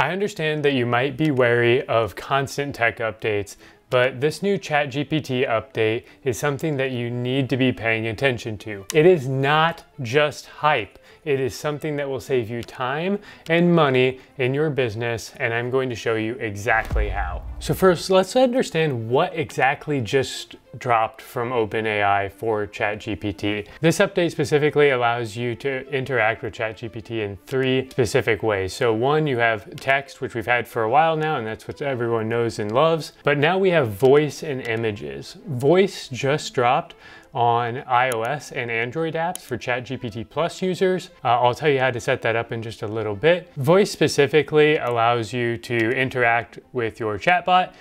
I understand that you might be wary of constant tech updates, but this new ChatGPT update is something that you need to be paying attention to. It is not just hype. It is something that will save you time and money in your business, and I'm going to show you exactly how. So first, let's understand what exactly just dropped from OpenAI for ChatGPT. This update specifically allows you to interact with ChatGPT in three specific ways. So one, you have text, which we've had for a while now, and that's what everyone knows and loves. But now we have voice and images. Voice just dropped on iOS and Android apps for ChatGPT Plus users. I'll tell you how to set that up in just a little bit. Voice specifically allows you to interact with your chatbot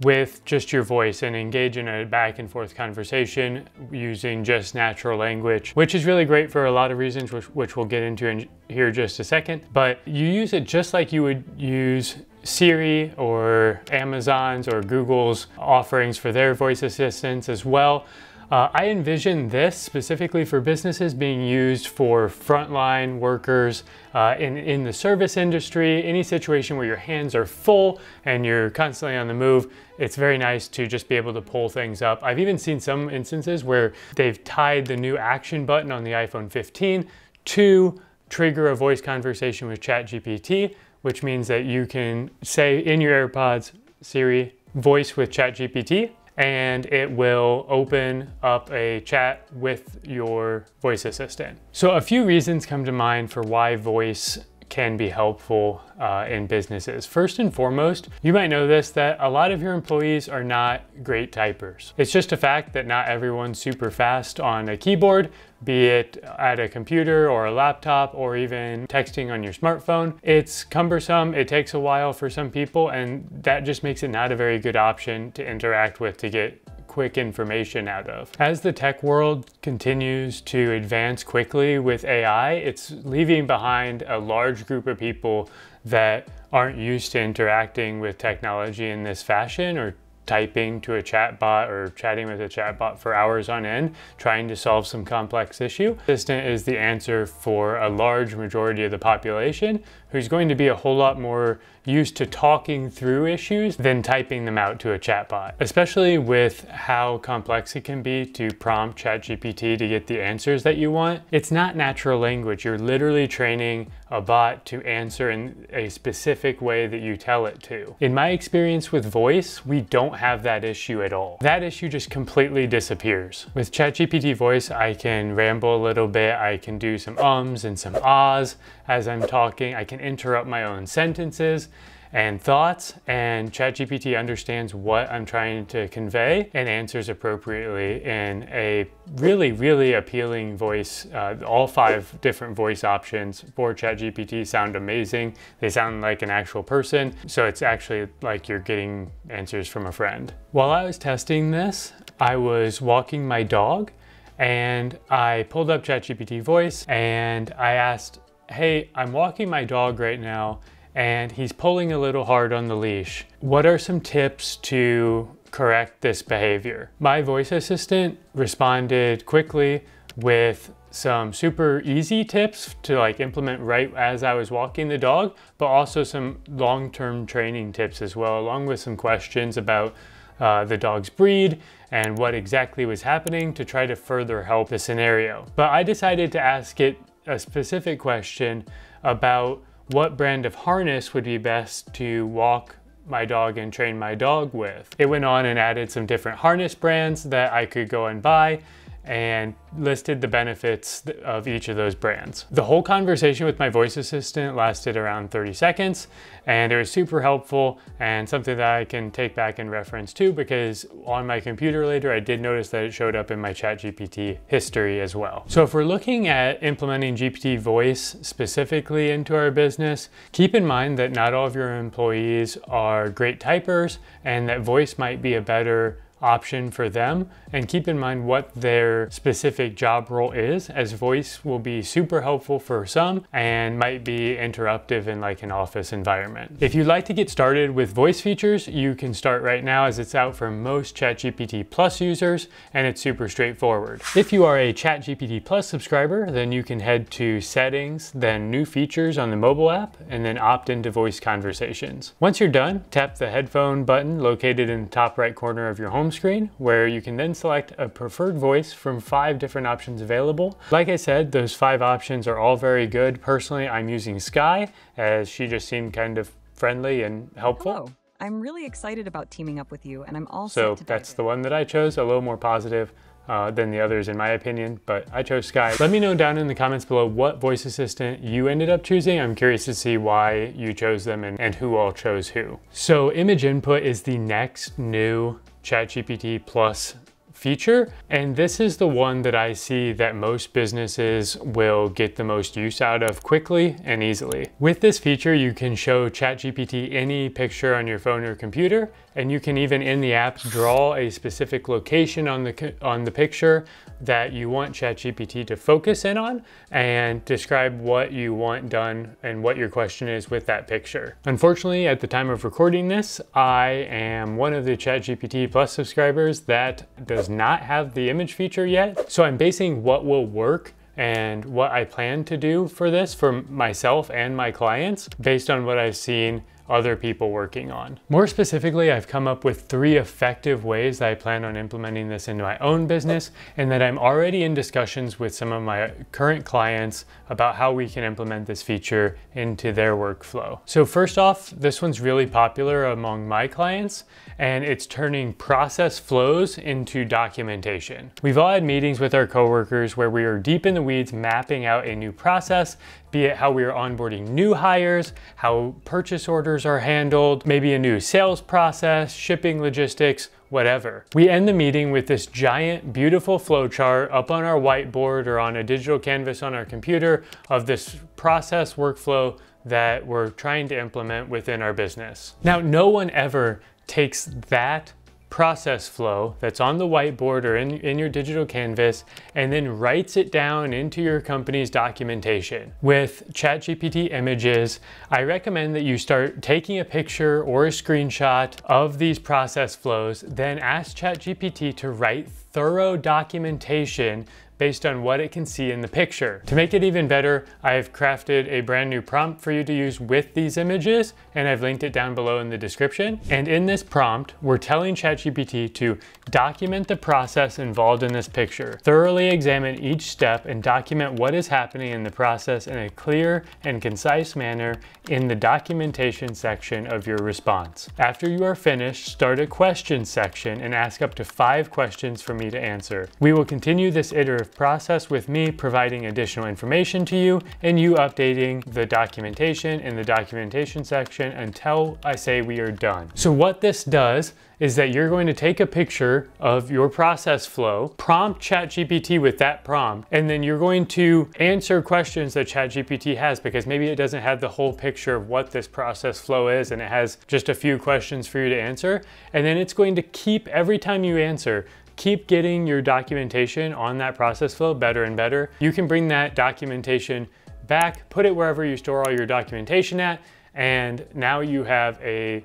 with just your voice and engage in a back and forth conversation using just natural language, which is really great for a lot of reasons, which we'll get into in here just a second. But you use it just like you would use Siri or Amazon's or Google's offerings for their voice assistants as well. I envision this specifically for businesses being used for frontline workers in the service industry, any situation where your hands are full and you're constantly on the move. It's very nice to just be able to pull things up. I've even seen some instances where they've tied the new action button on the iPhone 15 to trigger a voice conversation with ChatGPT, which means that you can say in your AirPods, Siri, voice with ChatGPT, and it will open up a chat with your voice assistant. So a few reasons come to mind for why voice can be helpful in businesses. First and foremost, you might know this, that a lot of your employees are not great typers. It's just a fact that not everyone's super fast on a keyboard, be it at a computer or a laptop or even texting on your smartphone. It's cumbersome, it takes a while for some people, and that just makes it not a very good option to interact with to get quick information out of. As the tech world continues to advance quickly with AI, it's leaving behind a large group of people that aren't used to interacting with technology in this fashion or typing to a chatbot or chatting with a chatbot for hours on end, trying to solve some complex issue. Assistant is the answer for a large majority of the population who's going to be a whole lot more used to talking through issues than typing them out to a chatbot, especially with how complex it can be to prompt ChatGPT to get the answers that you want. It's not natural language. You're literally training a bot to answer in a specific way that you tell it to. In my experience with voice, we don't have that issue at all. That issue just completely disappears. With ChatGPT voice, I can ramble a little bit. I can do some ums and some ahs as I'm talking. I can interrupt my own sentences and thoughts, and ChatGPT understands what I'm trying to convey and answers appropriately in a really, really appealing voice. All five different voice options for ChatGPT sound amazing. They sound like an actual person, so it's actually like you're getting answers from a friend. While I was testing this, I was walking my dog, and I pulled up ChatGPT voice, and I asked, hey, I'm walking my dog right now, and he's pulling a little hard on the leash. What are some tips to correct this behavior? My voice assistant responded quickly with some super easy tips to like implement right as I was walking the dog, but also some long-term training tips as well, along with some questions about the dog's breed and what exactly was happening to try to further help the scenario. But I decided to ask it a specific question about what brand of harness would be best to walk my dog and train my dog with. It went on and added some different harness brands that I could go and buy and listed the benefits of each of those brands. The whole conversation with my voice assistant lasted around 30 seconds, and it was super helpful and something that I can take back and reference too, because on my computer later, I did notice that it showed up in my ChatGPT history as well. So if we're looking at implementing GPT voice specifically into our business, keep in mind that not all of your employees are great typers and that voice might be a better option for them, and keep in mind what their specific job role is, as voice will be super helpful for some and might be interruptive in like an office environment. If you'd like to get started with voice features, you can start right now as it's out for most ChatGPT Plus users and it's super straightforward. If you are a ChatGPT Plus subscriber, then you can head to Settings, then New Features on the mobile app, and then opt into Voice Conversations. Once you're done, tap the headphone button located in the top right corner of your home screen, where you can then select a preferred voice from 5 different options available. Like I said, those 5 options are all very good. Personally, I'm using Sky, as she just seemed kind of friendly and helpful. Hello. I'm really excited about teaming up with you, and I'm also so that's the one that I chose, a little more positive than the others in my opinion, but I chose Sky. Let me know down in the comments below what voice assistant you ended up choosing. I'm curious to see why you chose them and who all chose who. So image input is the next new ChatGPT Plus feature, and this is the one that I see that most businesses will get the most use out of quickly and easily. With this feature, you can show ChatGPT any picture on your phone or computer, and you can even in the app draw a specific location on the picture that you want ChatGPT to focus in on and describe what you want done and what your question is with that picture. Unfortunately, at the time of recording this, I am one of the ChatGPT Plus subscribers that does not have the image feature yet. So I'm basing what will work and what I plan to do for this for myself and my clients based on what I've seen other people working on. More specifically, I've come up with 3 effective ways that I plan on implementing this into my own business, and that I'm already in discussions with some of my current clients about how we can implement this feature into their workflow. So first off, this one's really popular among my clients, and it's turning process flows into documentation. We've all had meetings with our coworkers where we are deep in the weeds mapping out a new process, be it how we are onboarding new hires, how purchase orders are handled, maybe a new sales process, shipping logistics, whatever. We end the meeting with this giant, beautiful flowchart up on our whiteboard or on a digital canvas on our computer of this process workflow that we're trying to implement within our business. Now, no one ever takes that process flow that's on the whiteboard or in your digital canvas and then writes it down into your company's documentation. With ChatGPT images, I recommend that you start taking a picture or a screenshot of these process flows, then ask ChatGPT to write thorough documentation based on what it can see in the picture. To make it even better, I have crafted a brand new prompt for you to use with these images, and I've linked it down below in the description. And in this prompt, we're telling ChatGPT to document the process involved in this picture, thoroughly examine each step and document what is happening in the process in a clear and concise manner in the documentation section of your response. After you are finished, start a question section and ask up to 5 questions for me to answer. We will continue this iterative process with me providing additional information to you and you updating the documentation in the documentation section until I say we are done. So what this does is that you're going to take a picture of your process flow, prompt ChatGPT with that prompt, and then you're going to answer questions that ChatGPT has, because maybe it doesn't have the whole picture of what this process flow is and it has just a few questions for you to answer. And then it's going to keep, every time you answer, keep getting your documentation on that process flow better and better. You can bring that documentation back, put it wherever you store all your documentation at, and now you have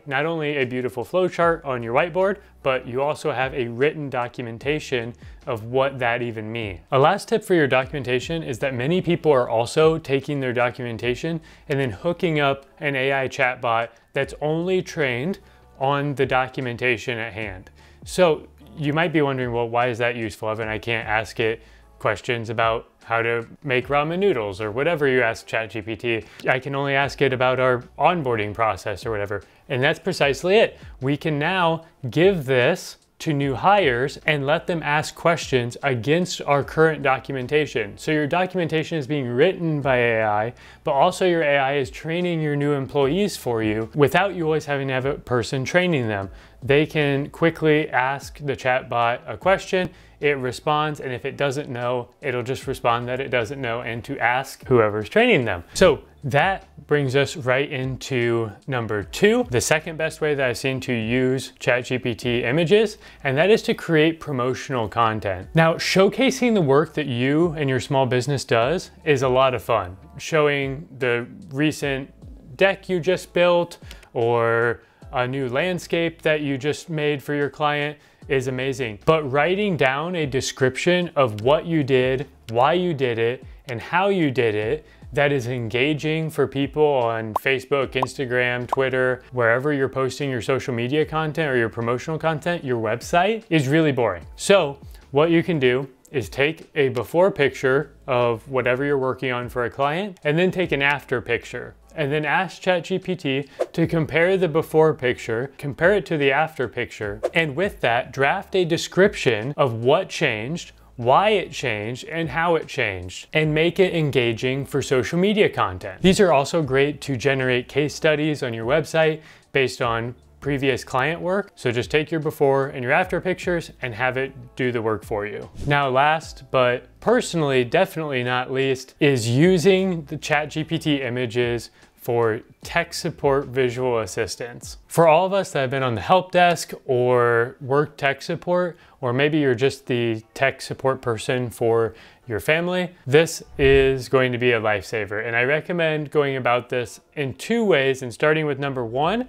not only a beautiful flowchart on your whiteboard, but you also have a written documentation of what that even means. A last tip for your documentation is that many people are also taking their documentation and then hooking up an AI chatbot that's only trained on the documentation at hand. So you might be wondering, well, why is that useful, Evan? I can't ask it questions about how to make ramen noodles or whatever you ask ChatGPT. I can only ask it about our onboarding process or whatever. And that's precisely it. We can now give this to new hires and let them ask questions against our current documentation. So your documentation is being written by AI, but also your AI is training your new employees for you without you always having to have a person training them. They can quickly ask the chatbot a question. it responds, and if it doesn't know, it'll just respond that it doesn't know and to ask whoever's training them. So that brings us right into number two, the second best way that I've seen to use ChatGPT images, and that is to create promotional content. Now, showcasing the work that you and your small business does is a lot of fun. Showing the recent deck you just built or a new landscape that you just made for your client is amazing. But writing down a description of what you did, why you did it, and how you did it that is engaging for people on Facebook, Instagram, Twitter, wherever you're posting your social media content or your promotional content, your website, is really boring. So what you can do is take a before picture of whatever you're working on for a client, and then take an after picture, and then ask ChatGPT to compare the before picture, compare it to the after picture, and with that, draft a description of what changed, why it changed, and how it changed, and make it engaging for social media content. These are also great to generate case studies on your website based on previous client work. So just take your before and your after pictures and have it do the work for you. Now, last, but personally, definitely not least, is using the ChatGPT images for tech support visual assistance. For all of us that have been on the help desk or work tech support, or maybe you're just the tech support person for your family, this is going to be a lifesaver. And I recommend going about this in two ways, and starting with number one,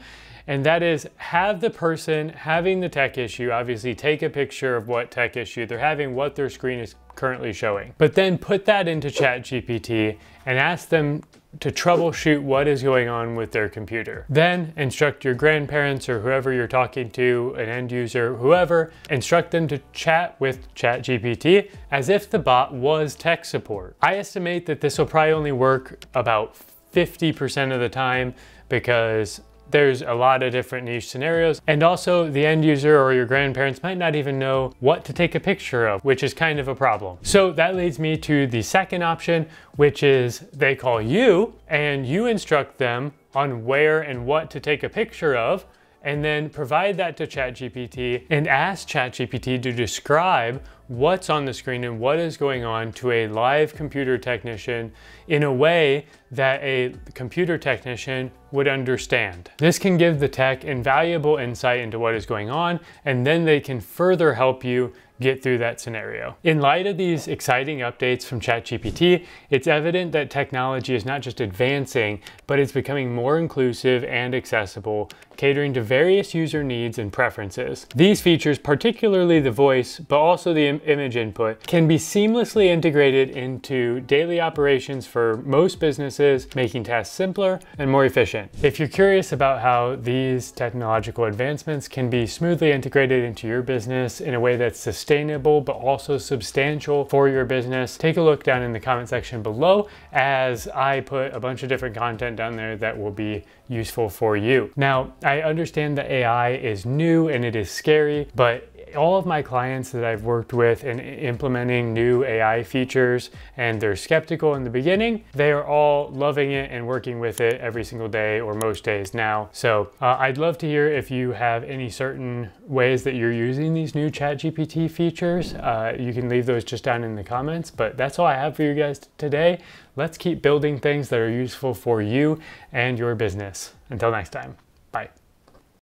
and that is have the person having the tech issue obviously take a picture of what tech issue they're having, what their screen is currently showing, but then put that into ChatGPT and ask them to troubleshoot what is going on with their computer. Then instruct your grandparents or whoever you're talking to, an end user, whoever, instruct them to chat with ChatGPT as if the bot was tech support. I estimate that this will probably only work about 50% of the time, because there's a lot of different niche scenarios. And also the end user or your grandparents might not even know what to take a picture of, which is kind of a problem. So that leads me to the second option, which is they call you and you instruct them on where and what to take a picture of, and then provide that to ChatGPT and ask ChatGPT to describe what's on the screen and what is going on to a live computer technician in a way that a computer technician would understand. This can give the tech invaluable insight into what is going on, and then they can further help you get through that scenario. In light of these exciting updates from ChatGPT, it's evident that technology is not just advancing, but it's becoming more inclusive and accessible, catering to various user needs and preferences. These features, particularly the voice, but also the image input, can be seamlessly integrated into daily operations for most businesses, making tasks simpler and more efficient. If you're curious about how these technological advancements can be smoothly integrated into your business in a way that's sustainable but also substantial for your business, take a look down in the comment section below, as I put a bunch of different content down there that will be useful for you. Now, I understand that AI is new and it is scary, but all of my clients that I've worked with in implementing new AI features, and they're skeptical in the beginning, they are all loving it and working with it every single day or most days now. So I'd love to hear if you have any certain ways that you're using these new ChatGPT features. You can leave those just down in the comments, but that's all I have for you guys today. Let's keep building things that are useful for you and your business. Until next time, bye.